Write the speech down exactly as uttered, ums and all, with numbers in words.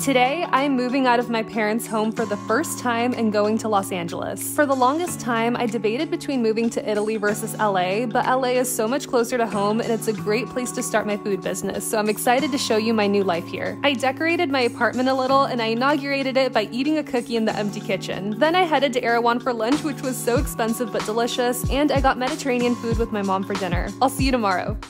Today, I am moving out of my parents' home for the first time and going to Los Angeles. For the longest time, I debated between moving to Italy versus L A, but L A is so much closer to home and it's a great place to start my food business, so I'm excited to show you my new life here. I decorated my apartment a little and I inaugurated it by eating a cookie in the empty kitchen. Then I headed to Erewhon for lunch, which was so expensive but delicious, and I got Mediterranean food with my mom for dinner. I'll see you tomorrow.